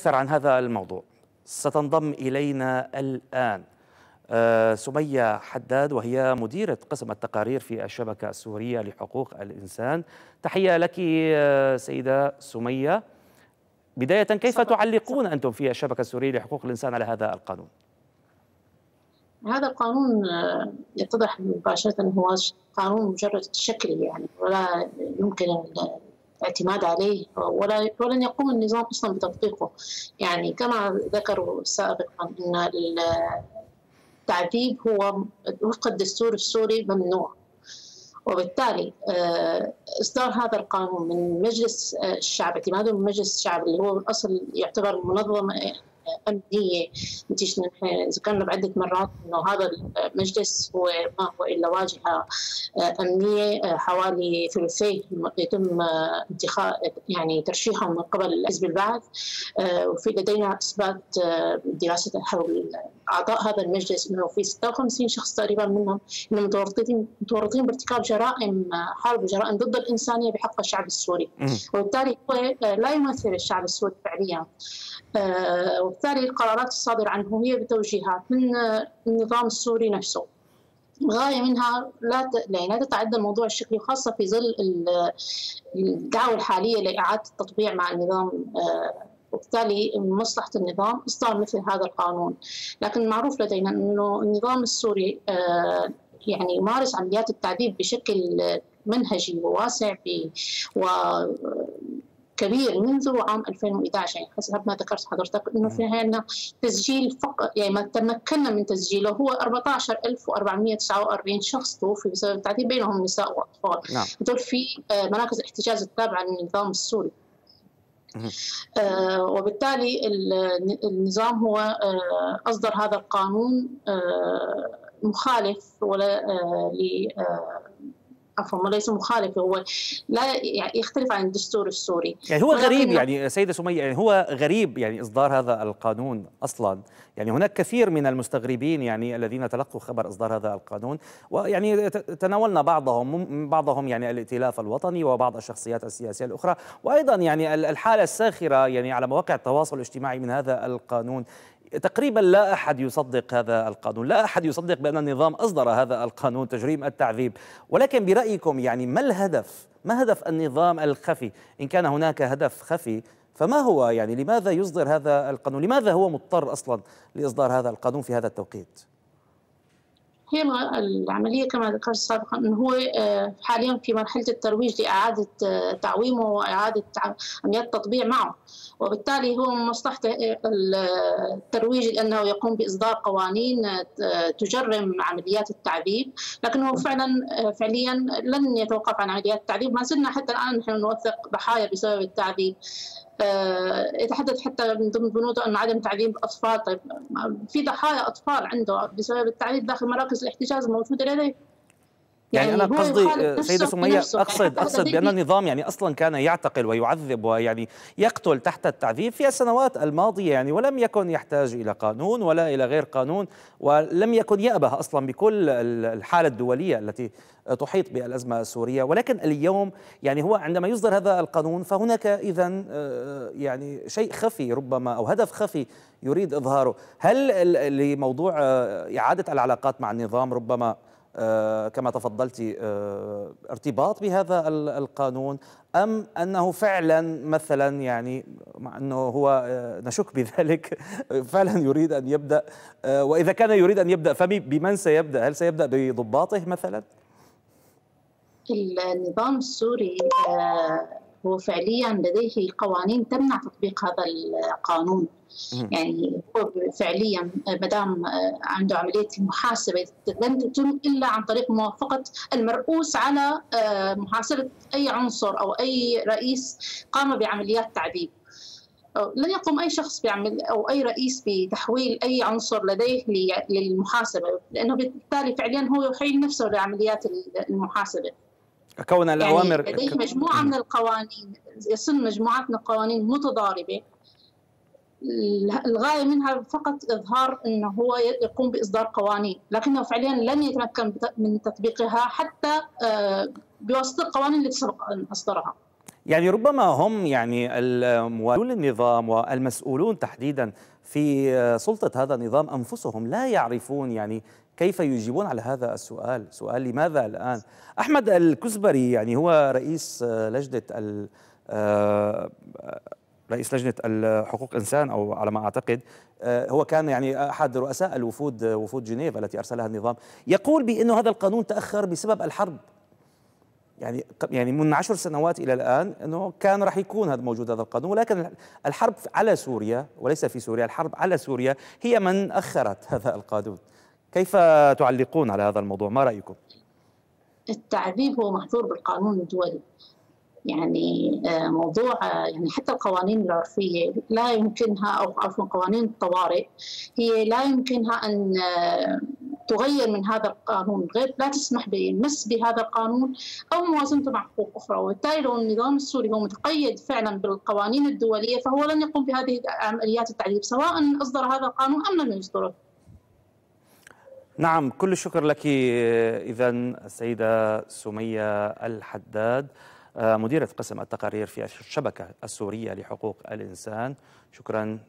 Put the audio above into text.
أكثر عن هذا الموضوع ستنضم إلينا الآن سمية حداد، وهي مديرة قسم التقارير في الشبكة السورية لحقوق الإنسان. تحية لك سيدة سمية. بداية، كيف تعلقون أنتم في الشبكة السورية لحقوق الإنسان على هذا القانون؟ هذا القانون يتضح مباشرة أنه هو قانون مجرد شكلي، يعني ولا يمكن الاعتماد عليه، ولن يقوم النظام أصلا بتطبيقه. يعني كما ذكروا سابقا أن التعذيب هو وفق الدستور السوري ممنوع، وبالتالي إصدار هذا القانون من مجلس الشعب، اعتماده من مجلس الشعب اللي هو الأصل يعتبر منظمة أمنية. نتيجة ذكرنا بعدة مرات إنه هذا المجلس هو ما هو إلا واجهة أمنية، حوالي ثلثيه يتم يعني ترشيحهم من قبل حزب البعث، وفي لدينا إثبات دراسة حول أعضاء هذا المجلس إنه في 56 شخص تقريبا منهم إنهم متورطين بارتكاب جرائم حرب وجرائم ضد الإنسانية بحق الشعب السوري، وبالتالي هو لا يمثل الشعب السوري فعليا. وبالتالي القرارات الصادرة عنه هي بتوجيهات من النظام السوري نفسه، غاية منها لا تتعدى الموضوع الشكلي، خاصة في ظل الدعوة الحالية لإعادة التطبيع مع النظام. وبالتالي من مصلحة النظام إصدار مثل هذا القانون، لكن معروف لدينا أنه النظام السوري يعني يمارس عمليات التعذيب بشكل منهجي وواسع كبير منذ عام 2011. يعني حسب ما ذكرت حضرتك انه في عندنا تسجيل فقط، يعني ما تمكنا من تسجيله هو 14449 شخص توفي بسبب التعذيب، بينهم نساء واطفال. دول في مراكز الاحتجاز التابعه للنظام السوري. وبالتالي النظام هو اصدر هذا القانون مخالف ولا ليس مخالف، هو لا يختلف عن الدستور السوري. يعني هو غريب، يعني سيدة سمية، يعني هو غريب يعني إصدار هذا القانون أصلا. يعني هناك كثير من المستغربين يعني الذين تلقوا خبر إصدار هذا القانون، ويعني تناولنا بعضهم يعني الائتلاف الوطني وبعض الشخصيات السياسية الأخرى، وأيضا يعني الحالة الساخرة يعني على مواقع التواصل الاجتماعي من هذا القانون. تقريبا لا أحد يصدق هذا القانون، لا أحد يصدق بأن النظام أصدر هذا القانون تجريم التعذيب. ولكن برأيكم يعني ما الهدف؟ ما هدف النظام الخفي؟ إن كان هناك هدف خفي فما هو؟ يعني لماذا يصدر هذا القانون؟ لماذا هو مضطر أصلا لإصدار هذا القانون في هذا التوقيت؟ هي العملية كما ذكرت سابقا أنه هو حاليا في مرحلة الترويج لإعادة تعويمه وإعادة عمليات التطبيع معه، وبالتالي هو من مصلحته الترويج لأنه يقوم بإصدار قوانين تجرم عمليات التعذيب، لكنه فعليا لن يتوقف عن عمليات التعذيب. ما زلنا حتى الآن نحن نوثق ضحايا بسبب التعذيب. يتحدث حتى من ضمن بنوده أن عدم تعذيب الأطفال. طيب في ضحايا أطفال عنده بسبب التعذيب داخل مراكز الاحتجاز الموجودة لديه. يعني أنا قصدي سيدة سمية، أقصد بأن النظام يعني أصلا كان يعتقل ويعذب ويعني يقتل تحت التعذيب في السنوات الماضية، يعني ولم يكن يحتاج إلى قانون ولا إلى غير قانون، ولم يكن يأبه أصلا بكل الحالة الدولية التي تحيط بالأزمة السورية. ولكن اليوم يعني هو عندما يصدر هذا القانون فهناك إذن يعني شيء خفي ربما أو هدف خفي يريد إظهاره. هل لموضوع إعادة العلاقات مع النظام ربما كما تفضلتي ارتباط بهذا القانون، أم أنه فعلا مثلا يعني مع أنه هو نشك بذلك فعلا يريد أن يبدأ؟ وإذا كان يريد أن يبدأ فبمن سيبدأ؟ هل سيبدأ بضباطه مثلا؟ النظام السوري هو فعليا لديه قوانين تمنع تطبيق هذا القانون. يعني هو فعليا ما دام عنده عمليه محاسبه لن تتم الا عن طريق موافقه المرؤوس على محاسبه اي عنصر او اي رئيس قام بعمليات تعذيب. لن يقوم أي شخص أو أي رئيس بتحويل أي عنصر لديه للمحاسبة، لأنه بالتالي فعليا هو يحيل نفسه لعمليات المحاسبة. كون الأوامر يعني لديه مجموعة من القوانين، يصن مجموعة من القوانين متضاربة، الغاية منها فقط إظهار أنه هو يقوم بإصدار قوانين، لكنه فعليا لن يتمكن من تطبيقها حتى بواسطة القوانين التي سبق أن أصدرها. يعني ربما هم يعني الموالون للنظام والمسؤولون تحديدا في سلطة هذا النظام أنفسهم لا يعرفون يعني كيف يجيبون على هذا السؤال، سؤال لماذا الآن؟ أحمد الكزبري يعني هو رئيس لجنة حقوق الإنسان أو على ما أعتقد هو كان يعني أحد رؤساء الوفود، وفود جنيف التي أرسلها النظام، يقول بأنه هذا القانون تأخر بسبب الحرب. يعني من 10 سنوات إلى الآن أنه كان راح يكون هذا موجود هذا القانون، ولكن الحرب على سوريا وليس في سوريا، الحرب على سوريا هي من أخرت هذا القانون. كيف تعلقون على هذا الموضوع؟ ما رأيكم؟ التعذيب هو محظور بالقانون الدولي. يعني موضوع يعني حتى القوانين العرفية لا يمكنها أو عفوا قوانين الطوارئ هي لا يمكنها أن تغير من هذا القانون، غير لا تسمح بمس بهذا القانون أو موازنته مع حقوق أخرى، وبالتالي لو النظام السوري هو متقيد فعلا بالقوانين الدولية فهو لن يقوم بهذه عمليات التعذيب سواء أصدر هذا القانون أم لم يصدره. نعم، كل الشكر لك إذا السيدة سمية الحداد، مديرة قسم التقارير في الشبكة السورية لحقوق الإنسان. شكرا.